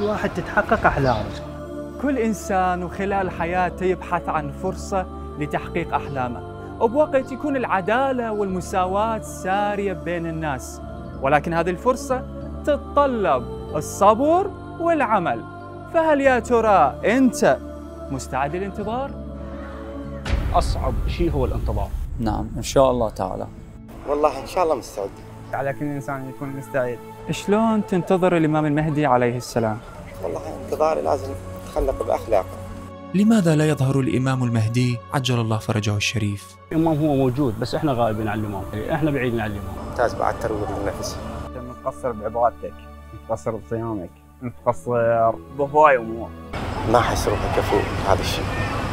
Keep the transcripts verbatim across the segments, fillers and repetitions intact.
الواحد تتحقق أحلامه. كل إنسان وخلال حياته يبحث عن فرصة لتحقيق أحلامه، وبوقت يكون العدالة والمساواة سارية بين الناس، ولكن هذه الفرصة تتطلب الصبر والعمل. فهل يا ترى أنت مستعد للانتظار؟ أصعب شيء هو الانتظار. نعم إن شاء الله تعالى. والله إن شاء الله مستعد، على كل إنسان يكون مستعد. شلون تنتظر الإمام المهدي عليه السلام؟ والله انتظاري لازم يتخلق بأخلاق. لماذا لا يظهر الإمام المهدي عجل الله فرجه الشريف؟ الإمام هو موجود بس إحنا غائبين عن الإمام، إحنا بعيدين عن الإمام. ممتاز. بعد ترويض النفس، متقصر بعبادتك، متقصر بصيامك، متقصر بهواي أمور. ما أحس روحي كفو هذا الشيء.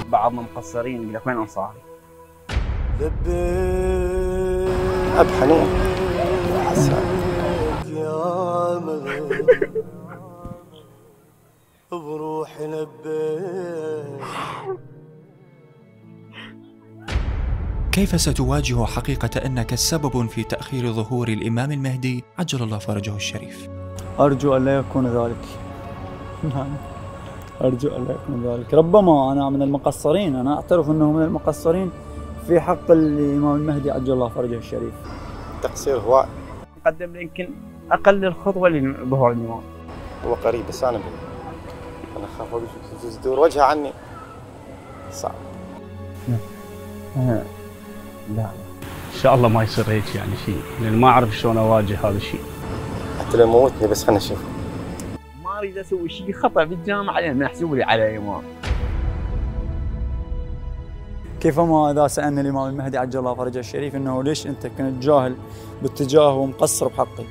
بعضنا مقصرين يقول لك وين أنصاري؟ أب حنين أحسها. بروحي لبيت. كيف ستواجه حقيقة أنك سبب في تأخير ظهور الإمام المهدي عجل الله فرجه الشريف؟ أرجو أن لا يكون ذلك. أرجو أن لا يكون ذلك. ربما أنا من المقصرين، أنا أعترف أنه من المقصرين في حق الإمام المهدي عجل الله فرجه الشريف. تقصير هو قدم يمكن أقل الخطوة لظهور الإمام. هو قريب بس أنا بي. أنا أخاف أقول تدور وجهه عني. صعب. لا إن شاء الله ما يصير هيك يعني شيء، لأن ما أعرف شلون أواجه هذا الشيء. حتى لو موتني بس خلنا نشوف. ما أريد أسوي شيء خطأ بالجامعة لأن يحسبوا لي على إمام. كيفما إذا سألنا الإمام المهدي عجل الله فرجه الشريف أنه ليش أنت كنت جاهل باتجاهه ومقصر بحقه؟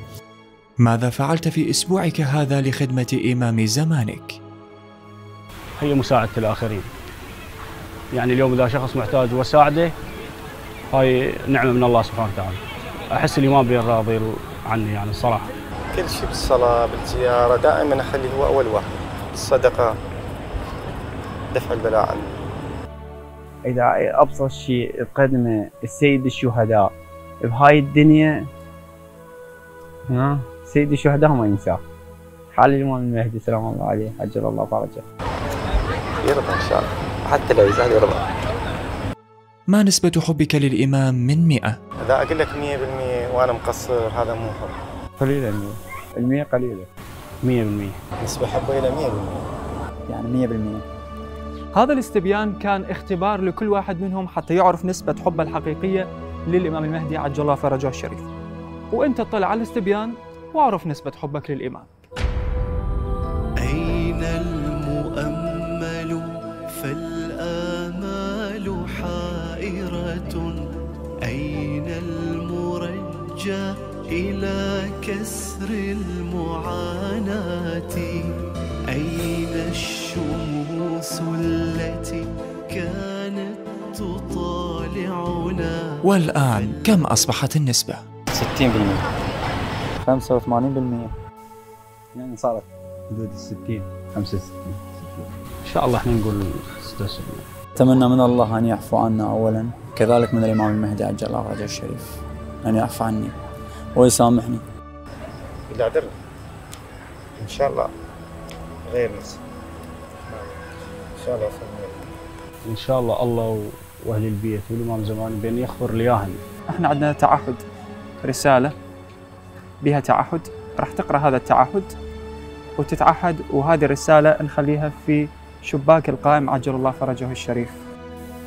ماذا فعلت في أسبوعك هذا لخدمة إمام زمانك؟ هي مساعدة الآخرين. يعني اليوم إذا شخص محتاج وساعده هاي نعمة من الله سبحانه وتعالى. أحس الإمام بين راضي عني يعني الصراحة. كل شيء بالصلاة بالزيارة دائما أخليه هو أول واحد. الصدقة دفع البلاء عنه. إذا أبسط شيء يقدمه السيد الشهداء بهاي الدنيا، ها سيد الشهداء ما ينساه. حال الإمام المهدي سلام الله عليه عجل الله فرجه. يرضى إن شاء الله، حتى لو يزعل يرضى. ما نسبة حبك للإمام من مئة؟ إذا أقول لك مئة بالمئة وأنا مقصر هذا مو حب. قليلة المئة، المئة قليلة. مئة بالمئة. نسبة حبي إلى مئة بالمئة. يعني مئة بالمئة. هذا الاستبيان كان اختبار لكل واحد منهم حتى يعرف نسبة حبه الحقيقية للإمام المهدي عجل الله فرجه الشريف. وأنت اطلع على الاستبيان واعرف نسبة حبك للإمام. أين المؤمن؟ فالآمال حائرة أين المرجى إلى كسر المعاناة أين الشموس التي كانت تطالعنا. والآن كم أصبحت النسبة؟ ستين بالمئة خمسة وثمانين بالمئة يعني صارت حدود الستين خمسة وستين. إن شاء الله احنا نقول استسلم. أتمنى من الله أن يعفو عنا أولاً، كذلك من الإمام المهدي عجل الله فرجه الشريف أن يعفو عني ويسامحني. يعذرني إن شاء الله غير نفسي. إن شاء الله أفهمني. إن شاء الله الله وأهل البيت والإمام زمان بين يخبر لي إياهن. احنا عندنا تعهد، رسالة بها تعهد، راح تقرأ هذا التعهد وتتعهد، وهذه الرسالة نخليها في شباك القائم عجل الله فرجه الشريف.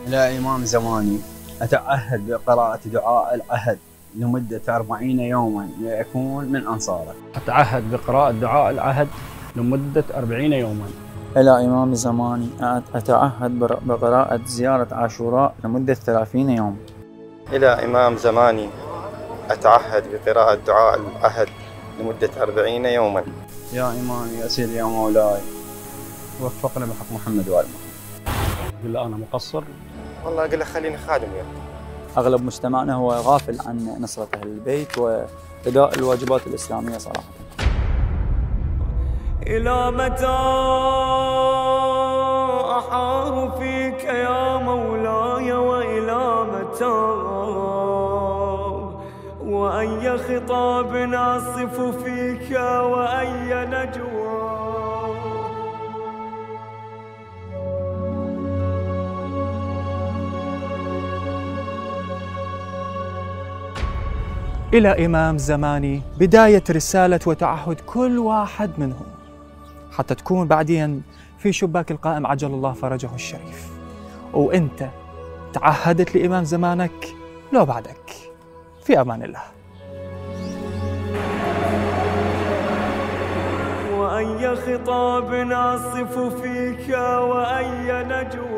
إلى إمام زماني أتعهد بقراءة دعاء العهد لمدة أربعين يوما لأكون من أنصاره. أتعهد بقراءة دعاء العهد لمدة أربعين يوما. إلى إمام زماني أتعهد بقراءة زيارة عاشوراء لمدة ثلاثين يوم. إلى إمام زماني أتعهد بقراءة دعاء العهد لمدة أربعين يوما. يا إمامي أسير يا مولاي وفقنا بحق محمد وآل محمد. أقول له أنا مقصر؟ والله أقول له خليني خادم وياك. أغلب مجتمعنا هو غافل عن نصرة أهل البيت وأداء الواجبات الإسلامية صراحة. إلى متى أحار فيك يا مولاي وإلى متى وأي خطاب أصف فيك وأي نجوى. إلى إمام زماني بداية رسالة وتعهد كل واحد منهم، حتى تكون بعدين في شباك القائم عجل الله فرجه الشريف. وأنت تعهدت لإمام زمانك لو بعدك. في أمان الله. وأي خطاب أصف فيك وأي نجوى